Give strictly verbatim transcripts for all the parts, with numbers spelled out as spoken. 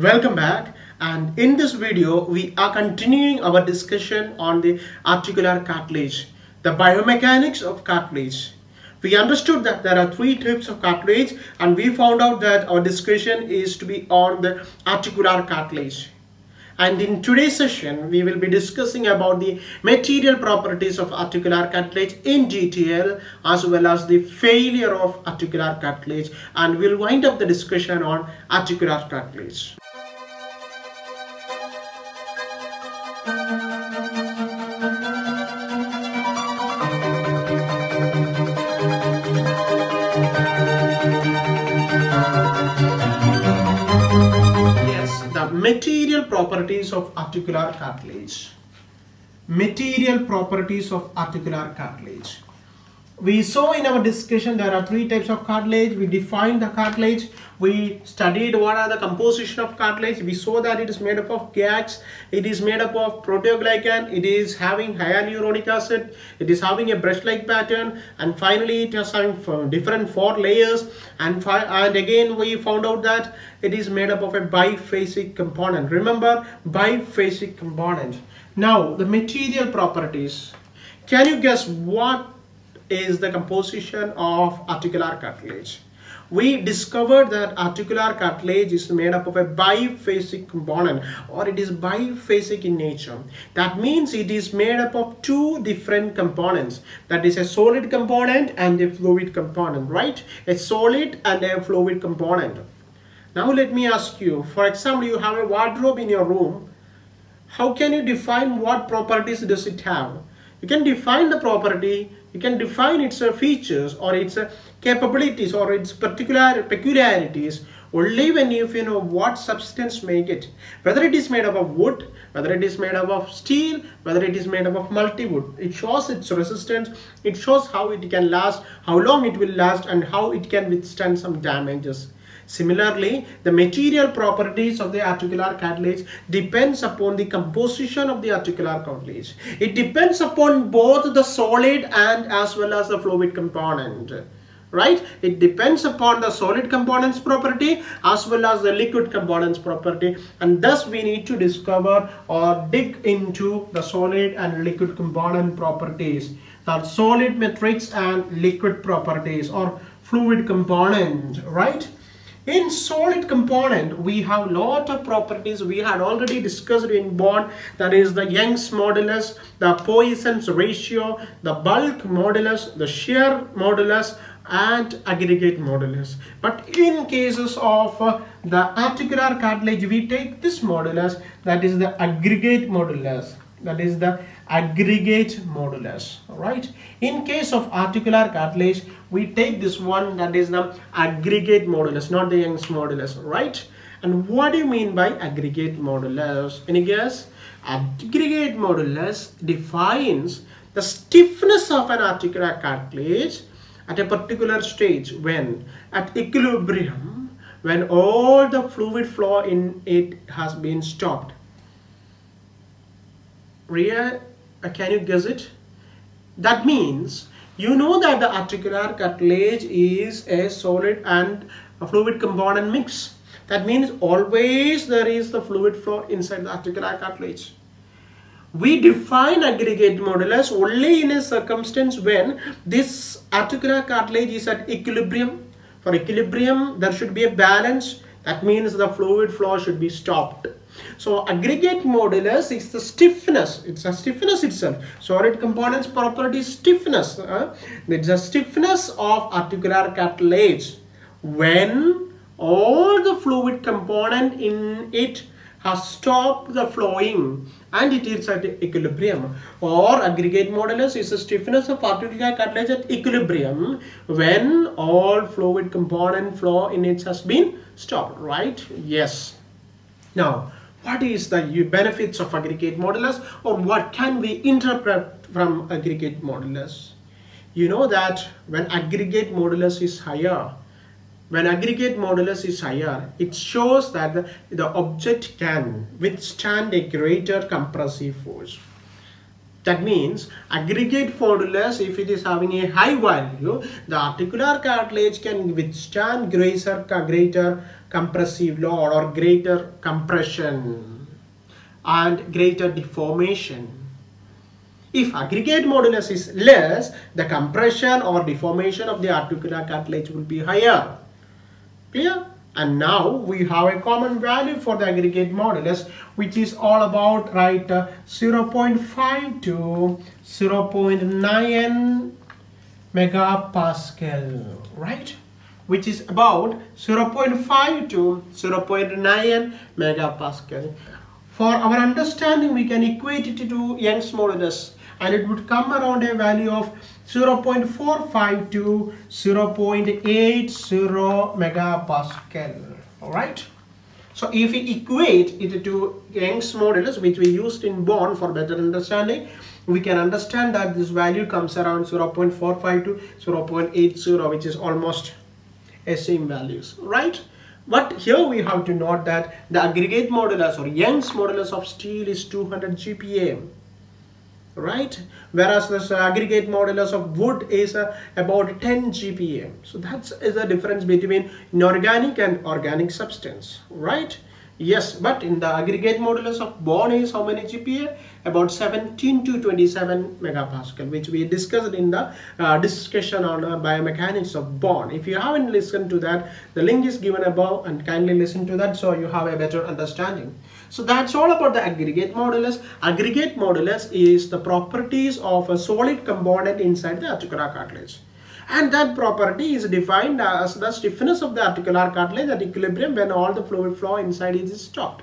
Welcome back, and in this video we are continuing our discussion on the articular cartilage, the biomechanics of cartilage. We understood that there are three types of cartilage, and we found out that our discussion is to be on the articular cartilage. And in today's session we will be discussing about the material properties of articular cartilage in G T L, as well as the failure of articular cartilage, and we'll wind up the discussion on articular cartilage. Material properties of articular cartilage. Material properties of articular cartilage. We saw in our discussion there are three types of cartilage. We defined the cartilage. We studied what are the composition of cartilage. We saw that it is made up of G A Gs. It is made up of proteoglycan. It is having hyaluronic acid. It is having a brush-like pattern. And finally, it has having different four layers. And, and again, we found out that it is made up of a biphasic component. Remember, biphasic component. Now, the material properties. Can you guess what is the composition of articular cartilage? We discovered that articular cartilage is made up of a biphasic component, or it is biphasic in nature. That means it is made up of two different components, that is a solid component and a fluid component, right? A solid and a fluid component. Now let me ask you, for example, you have a wardrobe in your room. How can you define what properties does it have? You can define the property. You can define its features or its capabilities or its particular peculiarities only when if you know what substance make it. Whether it is made up of wood, whether it is made up of steel, whether it is made up of multi-wood. It shows its resistance, it shows how it can last, how long it will last, and how it can withstand some damages. Similarly, the material properties of the articular cartilage depends upon the composition of the articular cartilage. It depends upon both the solid and as well as the fluid component, right? It depends upon the solid component's property as well as the liquid component's property, and thus we need to discover or dig into the solid and liquid component properties, that solid matrix and liquid properties or fluid component, right? In solid component, we have lot of properties. We had already discussed in bone, that is the Young's modulus, the Poisson's ratio, the bulk modulus, the shear modulus, and aggregate modulus. But in cases of uh, the articular cartilage, we take this modulus, that is the aggregate modulus. That is the aggregate modulus, right? In case of articular cartilage, we take this one, that is the aggregate modulus, not the Young's modulus, right? And what do you mean by aggregate modulus? Any guess? Aggregate modulus defines the stiffness of an articular cartilage at a particular stage, when at equilibrium, when all the fluid flow in it has been stopped. Ria, can you guess it? That means you know that the articular cartilage is a solid and a fluid component mix. That means always there is the fluid flow inside the articular cartilage. We define aggregate modulus only in a circumstance when this articular cartilage is at equilibrium. For equilibrium, there should be a balance. That means the fluid flow should be stopped. So aggregate modulus is the stiffness. It's a stiffness itself. Solid components property is stiffness. Huh? It's a stiffness of articular cartilage when all the fluid component in it has stopped the flowing and it is at equilibrium. Or aggregate modulus is the stiffness of articular cartilage at equilibrium when all fluid component flow in it has been stopped, right? Yes. Now, what is the benefits of aggregate modulus, or what can we interpret from aggregate modulus? You know that when aggregate modulus is higher, when aggregate modulus is higher, it shows that the, the object can withstand a greater compressive force. That means aggregate modulus, if it is having a high value, the articular cartilage can withstand greater, greater compressive load or greater compression and greater deformation. If aggregate modulus is less, the compression or deformation of the articular cartilage will be higher. Clear? And now we have a common value for the aggregate modulus, which is all about, right, uh, zero point five to zero point nine megapascal, right, which is about zero point five to zero point nine megapascal. For our understanding, we can equate it to Young's modulus, and it would come around a value of zero point four five to zero point eight zero megapascal. All right. So if we equate it to Young's modulus, which we used in Bone for better understanding, we can understand that this value comes around zero point four five to zero point eight zero, which is almost the same values, right? But here we have to note that the aggregate modulus or Young's modulus of steel is two hundred G P a, right? Whereas this aggregate modulus of wood is uh, about ten G P a. So that's is the difference between inorganic and organic substance, right? Yes, but in the aggregate modulus of bone is how many G P a? About seventeen to twenty-seven megapascal, which we discussed in the uh, discussion on uh, biomechanics of bone. If you haven't listened to that, the link is given above, and kindly listen to that so you have a better understanding. So that's all about the aggregate modulus. Aggregate modulus is the properties of a solid component inside the articular cartilage. And that property is defined as the stiffness of the articular cartilage at equilibrium when all the fluid flow inside it is stopped.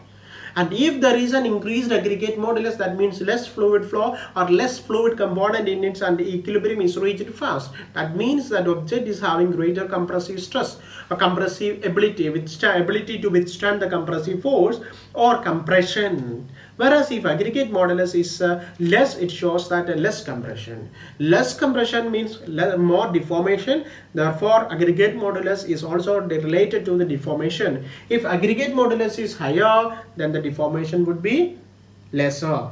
And if there is an increased aggregate modulus, that means less fluid flow or less fluid component in it and equilibrium is reached fast. That means that object is having greater compressive stress or compressive ability, withstand, ability to withstand the compressive force or compression. Whereas if aggregate modulus is uh, less, it shows that uh, less compression. Less compression means less, more deformation. Therefore, aggregate modulus is also related to the deformation. If aggregate modulus is higher, then the deformation would be lesser.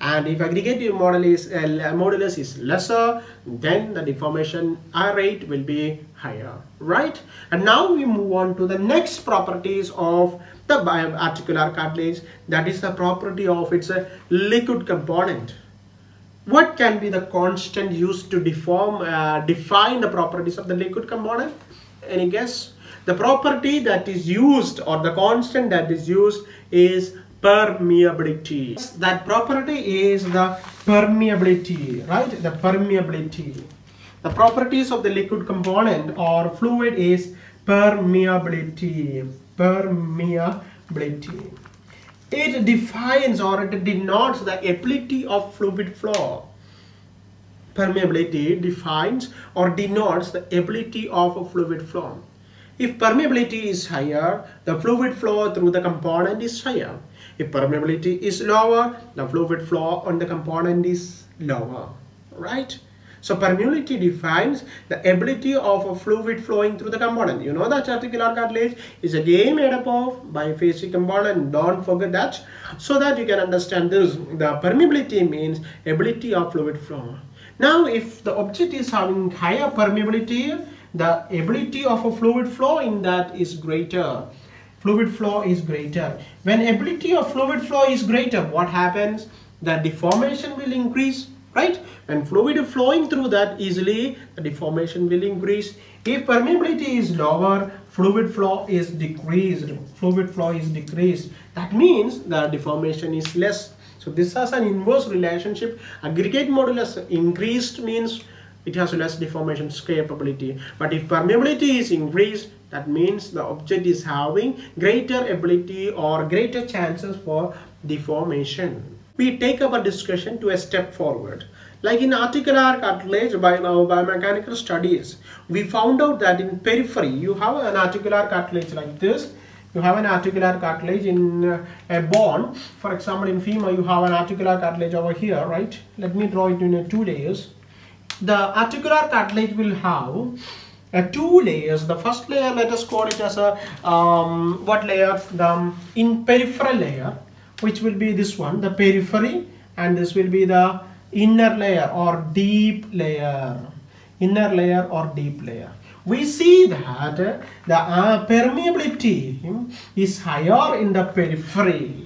And if aggregate modulus, uh, modulus is lesser, then the deformation rate will be higher, right? And now we move on to the next properties of the articular cartilage, that is the property of its uh, liquid component. What can be the constant used to deform, uh, define the properties of the liquid component? Any guess? The property that is used or the constant that is used is permeability. That property is the permeability, right? The permeability. The properties of the liquid component or fluid is permeability. Permeability. It defines or it denotes the ability of fluid flow. Permeability defines or denotes the ability of a fluid flow. If permeability is higher, the fluid flow through the component is higher. If permeability is lower, the fluid flow on the component is lower, right? So permeability defines the ability of a fluid flowing through the component. You know that articular cartilage is again made up of biphasic component. Don't forget that. So that you can understand this. The permeability means ability of fluid flow. Now if the object is having higher permeability, the ability of a fluid flow in that is greater. Fluid flow is greater. When ability of fluid flow is greater, what happens? The deformation will increase, right? When fluid flowing through that easily, the deformation will increase. If permeability is lower, fluid flow is decreased. Fluid flow is decreased. That means the deformation is less. So this has an inverse relationship. Aggregate modulus increased means it has less deformation capability. But if permeability is increased, that means the object is having greater ability or greater chances for deformation. We take our discussion to a step forward. Like in articular cartilage by our biomechanical studies, we found out that in periphery, you have an articular cartilage like this. You have an articular cartilage in uh, a bone. For example, in femur, you have an articular cartilage over here, right? Let me draw it in uh, two layers. The articular cartilage will have uh, two layers. The first layer, let us call it as a, um, what layer? The in peripheral layer, which will be this one, the periphery, and this will be the inner layer or deep layer. Inner layer or deep layer. we see that the uh, permeability is higher in the periphery.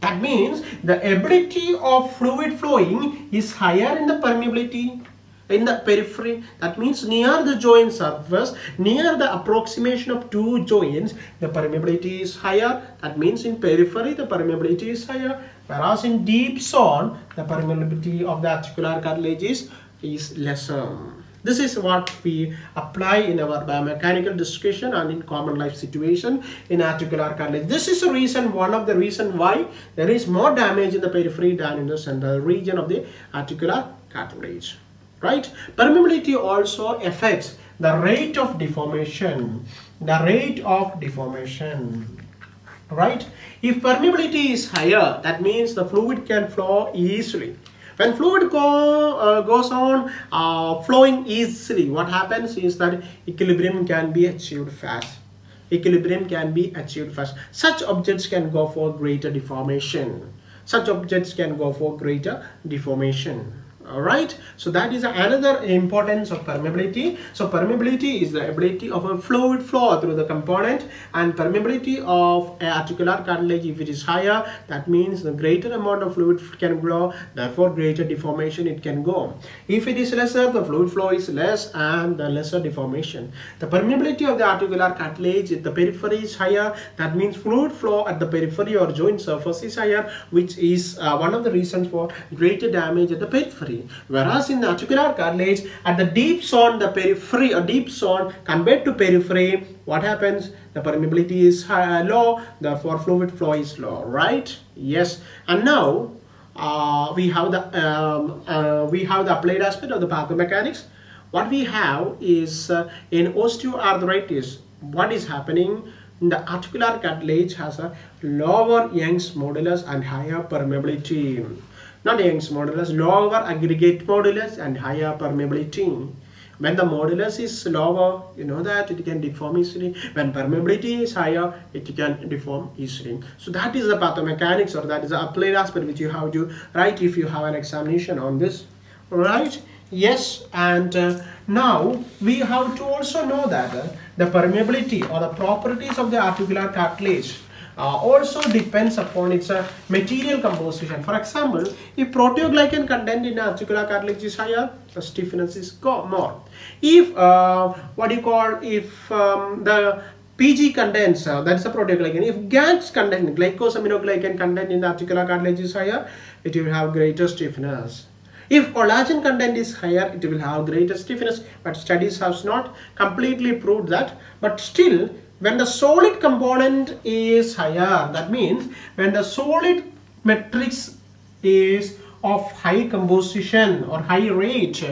That means the ability of fluid flowing is higher in the permeability, in the periphery. That means near the joint surface, near the approximation of two joints, the permeability is higher. That means in periphery, the permeability is higher. Whereas in deep zone, the permeability of the articular cartilage is, is lesser. This is what we apply in our biomechanical discussion and in common life situation in articular cartilage. This is a reason, one of the reason why there is more damage in the periphery than in the central region of the articular cartilage. Right? Permeability also affects the rate of deformation. The rate of deformation. Right? If permeability is higher, that means the fluid can flow easily. When fluid go, uh, goes on uh, flowing easily, what happens is that equilibrium can be achieved fast. Equilibrium can be achieved fast. Such objects can go for greater deformation. Such objects can go for greater deformation. Alright, so that is another importance of permeability. So permeability is the ability of a fluid flow through the component, and permeability of an articular cartilage, if it is higher, that means the greater amount of fluid can flow, therefore greater deformation it can go. If it is lesser, the fluid flow is less and the lesser deformation. The permeability of the articular cartilage at the periphery is higher, that means fluid flow at the periphery or joint surface is higher, which is uh, one of the reasons for greater damage at the periphery. Whereas in the articular cartilage, at the deep zone, the periphery or deep zone compared to periphery, what happens? The permeability is high, low, therefore fluid flow is low, right? Yes. And now uh, we have the um, uh, we have the applied aspect of the pathomechanics. What we have is uh, in osteoarthritis, what is happening? The articular cartilage has a lower Young's modulus and higher permeability. Not Young's modulus, lower aggregate modulus and higher permeability. When the modulus is lower, you know that it can deform easily. When permeability is higher, it can deform easily. So that is the pathomechanics, or that is the applied aspect which you have to write if you have an examination on this. Alright? Yes, and uh, now we have to also know that uh, the permeability or the properties of the articular cartilage Uh, also depends upon its uh, material composition. For example, if proteoglycan content in articular cartilage is higher, the stiffness is more. If uh, what you call if um, the P G contents, uh, that is a proteoglycan. If G A Gs content, glycosaminoglycan content in the articular cartilage is higher, it will have greater stiffness. If collagen content is higher, it will have greater stiffness. But studies have not completely proved that. But still, when the solid component is higher, that means when the solid matrix is of high composition or high rate,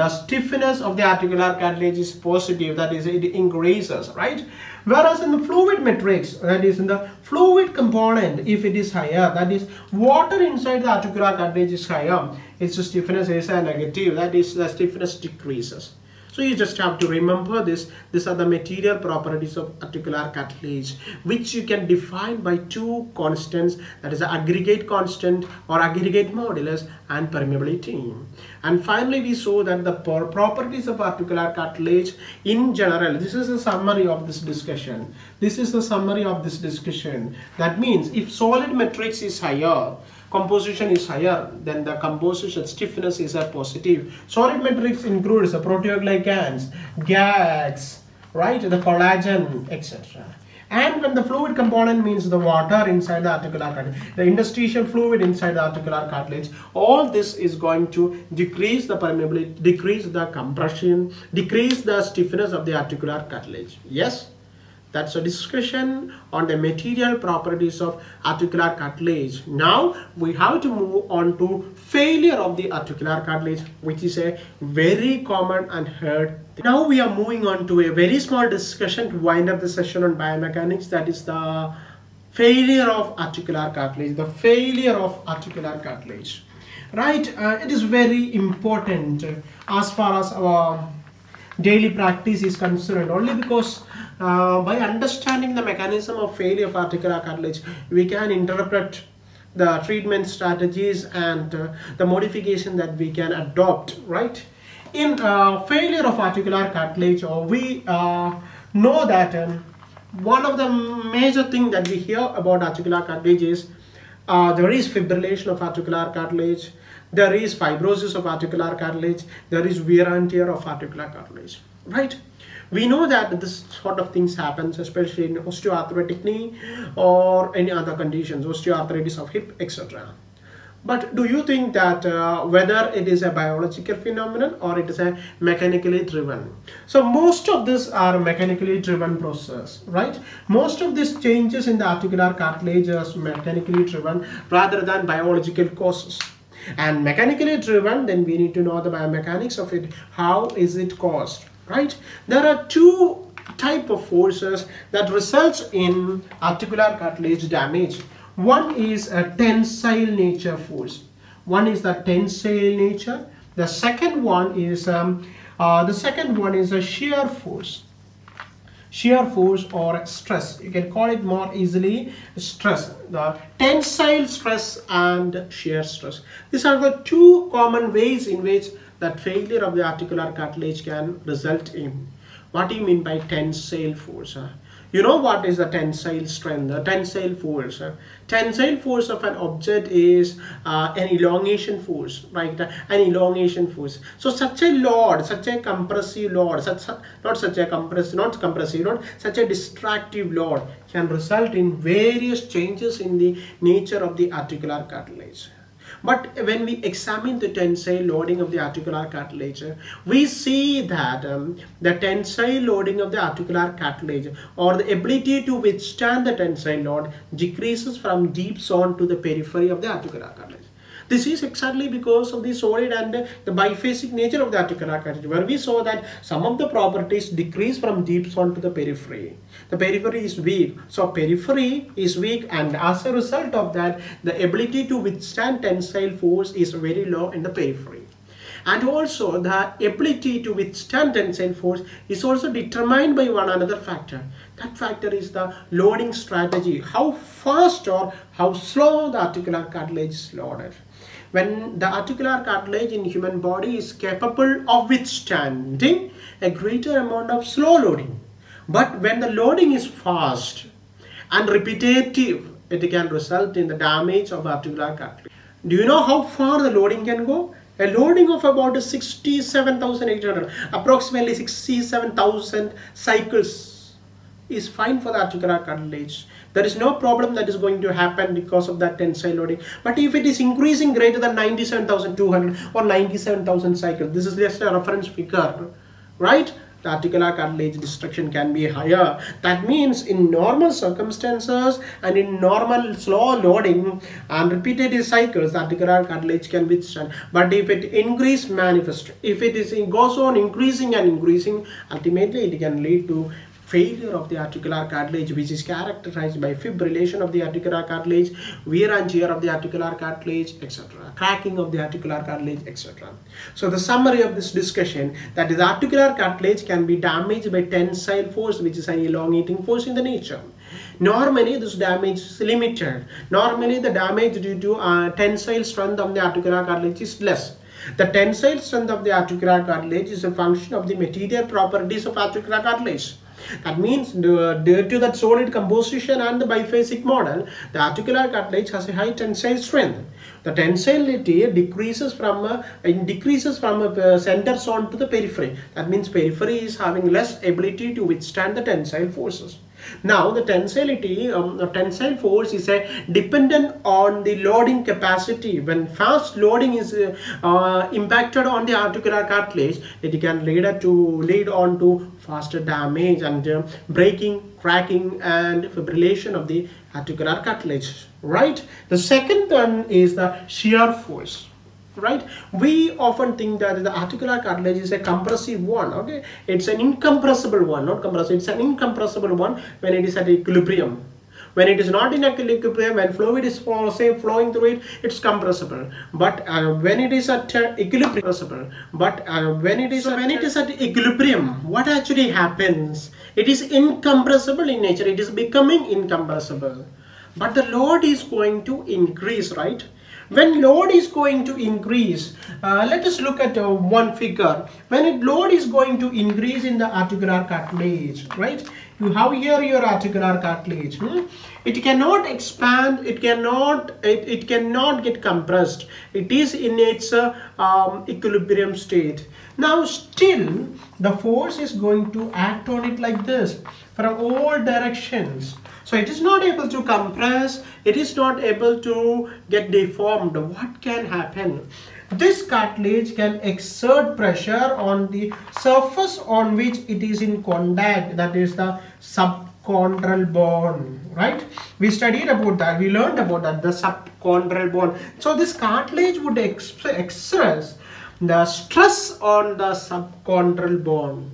the stiffness of the articular cartilage is positive, that is, it increases, right? Whereas in the fluid matrix, that is in the fluid component, if it is higher, that is water inside the articular cartilage is higher, its stiffness is a negative, that is the stiffness decreases. So you just have to remember this. These are the material properties of articular cartilage, which you can define by two constants, that is the aggregate constant or aggregate modulus and permeability. And finally, we saw that the properties of articular cartilage in general. This is a summary of this discussion. This is the summary of this discussion. That means if solid matrix is higher, composition is higher, then the composition stiffness is a positive. Solid matrix includes the proteoglycans, G A Gs, right, the collagen, et cetera. And when the fluid component means the water inside the articular cartilage, the interstitial fluid inside the articular cartilage, all this is going to decrease the permeability, decrease the compression, decrease the stiffness of the articular cartilage. Yes? That's a discussion on the material properties of articular cartilage. Now we have to move on to failure of the articular cartilage, which is a very common and heard thing. Now we are moving on to a very small discussion to wind up the session on biomechanics, that is the failure of articular cartilage, the failure of articular cartilage. Right, uh, it is very important as far as our daily practice is concerned, only because uh, by understanding the mechanism of failure of articular cartilage, we can interpret the treatment strategies and uh, the modification that we can adopt, right? in uh, failure of articular cartilage, or we uh, know that um, one of the major thing that we hear about articular cartilage is uh, there is fibrillation of articular cartilage, there is fibrosis of articular cartilage, there is wear and tear of articular cartilage, right? We know that this sort of things happens, especially in osteoarthritic knee or any other conditions, osteoarthritis of hip, et cetera. But do you think that uh, whether it is a biological phenomenon or it is a mechanically driven? So most of these are mechanically driven process, right? Most of these changes in the articular cartilage are mechanically driven rather than biological causes. And mechanically driven, then we need to know the biomechanics of it. How is it caused, right? There are two type of forces that results in articular cartilage damage. One is a tensile nature force. One is the tensile nature. The second one is um, uh, the second one is a shear force. Shear force or stress. You can call it more easily stress. The tensile stress and shear stress. These are the two common ways in which that failure of the articular cartilage can result in. What do you mean by tensile force? Huh? You know what is the tensile strength, the tensile force. Huh? Tensile force of an object is uh, an elongation force, right? An elongation force. So such a load, such a compressive load, such, not such a compressive, not compressive load, such a distractive load can result in various changes in the nature of the articular cartilage. But when we examine the tensile loading of the articular cartilage, we see that um, the tensile loading of the articular cartilage, or the ability to withstand the tensile load, decreases from deep zone to the periphery of the articular cartilage. This is exactly because of the solid and the biphasic nature of the articular cartilage, where we saw that some of the properties decrease from deep zone to the periphery. The periphery is weak. So periphery is weak, and as a result of that, the ability to withstand tensile force is very low in the periphery. And also the ability to withstand tensile force is also determined by one another factor. That factor is the loading strategy. How fast or how slow the articular cartilage is loaded. When the articular cartilage in human body is capable of withstanding a greater amount of slow loading. But when the loading is fast and repetitive, it can result in the damage of articular cartilage. Do you know how far the loading can go? A loading of about sixty-seven thousand eight hundred, approximately sixty-seven thousand cycles is fine for the articular cartilage. There is no problem that is going to happen because of that tensile loading. But if it is increasing greater than ninety-seven thousand two hundred or ninety-seven thousand cycles, this is just a reference figure, right? The articular cartilage destruction can be higher. That means in normal circumstances and in normal slow loading and repeated cycles, the articular cartilage can withstand. But if it increase manifest, if it is in, goes on increasing and increasing, ultimately it can lead to failure of the articular cartilage, which is characterized by fibrillation of the articular cartilage, wear and tear of the articular cartilage, et cetera, cracking of the articular cartilage, et cetera. So the summary of this discussion, that is, articular cartilage can be damaged by tensile force, which is an elongating force in the nature. Normally this damage is limited. Normally the damage due to uh, tensile strength of the articular cartilage is less. The tensile strength of the articular cartilage is a function of the material properties of articular cartilage. That means due to that solid composition and the biphasic model, the articular cartilage has a high tensile strength. The tensility decreases from a, it decreases from a center zone to the periphery. That means periphery is having less ability to withstand the tensile forces. Now the tensility, um, the tensile force is uh, dependent on the loading capacity. When fast loading is uh, uh, impacted on the articular cartilage, it can lead to lead on to faster damage and uh, breaking, cracking and fibrillation of the articular cartilage, right? The second one is the shear force. Right, we often think that the articular cartilage is a compressive one. Okay, it's an incompressible one, not compressive, it's an incompressible one when it is at equilibrium. When it is not in equilibrium, when fluid is say, flowing through it, it's compressible. But uh, when it is at uh, equilibrium, but uh, when it is so when it is at equilibrium, what actually happens? It is incompressible in nature. It is becoming incompressible, but the load is going to increase, right? When load is going to increase, uh, let us look at uh, one figure. When it load is going to increase in the articular cartilage, right? You have here your articular cartilage. Hmm? It cannot expand. It cannot. It, it cannot get compressed. It is in its uh, um, equilibrium state. Now, still the force is going to act on it like this from all directions. So it is not able to compress, it is not able to get deformed. What can happen? This cartilage can exert pressure on the surface on which it is in contact, that is the subchondral bone, right? We studied about that, we learned about that, the subchondral bone. So this cartilage would ex express the stress on the subchondral bone.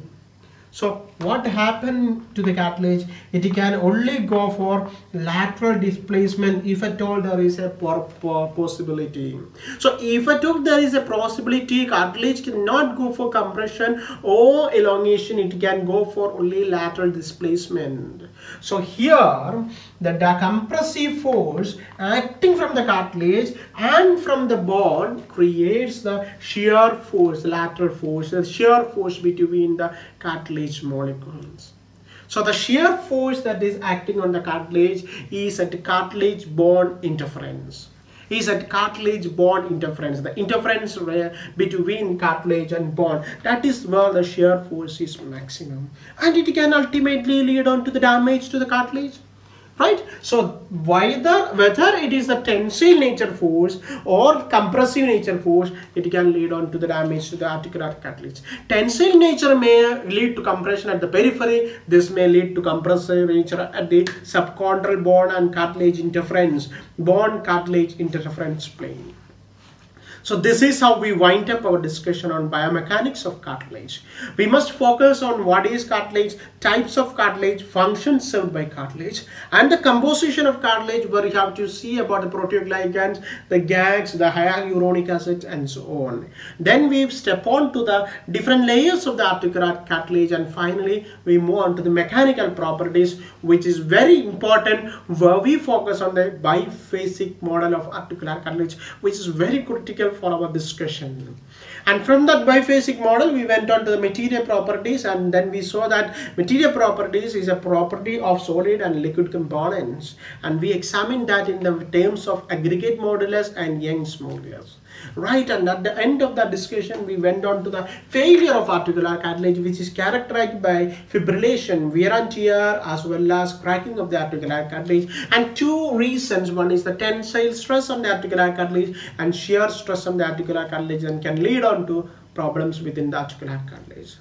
So what happened to the cartilage? It can only go for lateral displacement if at all there is a possibility. So if at all there is a possibility, cartilage cannot go for compression or elongation. It can go for only lateral displacement. So here the compressive force acting from the cartilage and from the bone creates the shear force, lateral force, the shear force between the cartilage molecules. So the shear force that is acting on the cartilage is at cartilage bone interference. Is at cartilage bone interference, the interference between cartilage and bone. That is where the shear force is maximum, and it can ultimately lead on to the damage to the cartilage, right? So whether whether it is the tensile nature force or compressive nature force, it can lead on to the damage to the articular cartilage. Tensile nature may lead to compression at the periphery. This may lead to compressive nature at the subchondral bone and cartilage interference, bone cartilage interference plane. So this is how we wind up our discussion on biomechanics of cartilage. We must focus on what is cartilage, types of cartilage, functions served by cartilage, and the composition of cartilage, where you have to see about the proteoglycans, the G A Gs, the hyaluronic acid, and so on. Then we step on to the different layers of the articular cartilage, and finally we move on to the mechanical properties, which is very important, where we focus on the biphasic model of articular cartilage, which is very critical for our discussion. And from that biphasic model we went on to the material properties, and then we saw that material properties is a property of solid and liquid components, and we examined that in the terms of aggregate modulus and Young's modulus, right? And at the end of that discussion we went on to the failure of articular cartilage, which is characterized by fibrillation, wear and tear, as well as cracking of the articular cartilage, and two reasons. One is the tensile stress on the articular cartilage and shear stress on the articular cartilage, and can lead on to problems within the articular cartilage.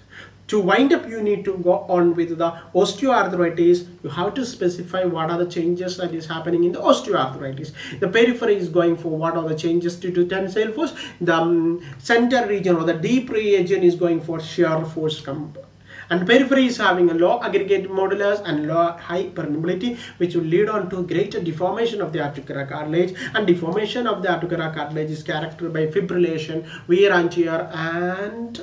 To wind up, you need to go on with the osteoarthritis. You have to specify what are the changes that is happening in the osteoarthritis. The periphery is going for what are the changes due to tensile force. The um, center region or the deep region is going for shear force. And periphery is having a low aggregate modulus and low high permeability, which will lead on to greater deformation of the articular cartilage, and deformation of the articular cartilage is characterized by fibrillation, wear and tear, and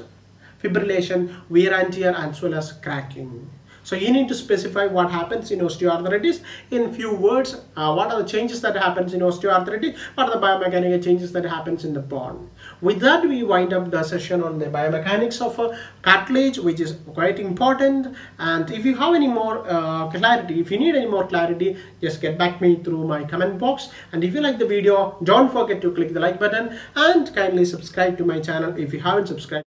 fibrillation, wear and tear, as well as cracking. So you need to specify what happens in osteoarthritis in few words. Uh, what are the changes that happens in osteoarthritis? What are the biomechanical changes that happens in the bone? With that, we wind up the session on the biomechanics of uh, cartilage, which is quite important. And if you have any more uh, clarity, if you need any more clarity, just get back me through my comment box. And if you like the video, don't forget to click the like button and kindly subscribe to my channel if you haven't subscribed.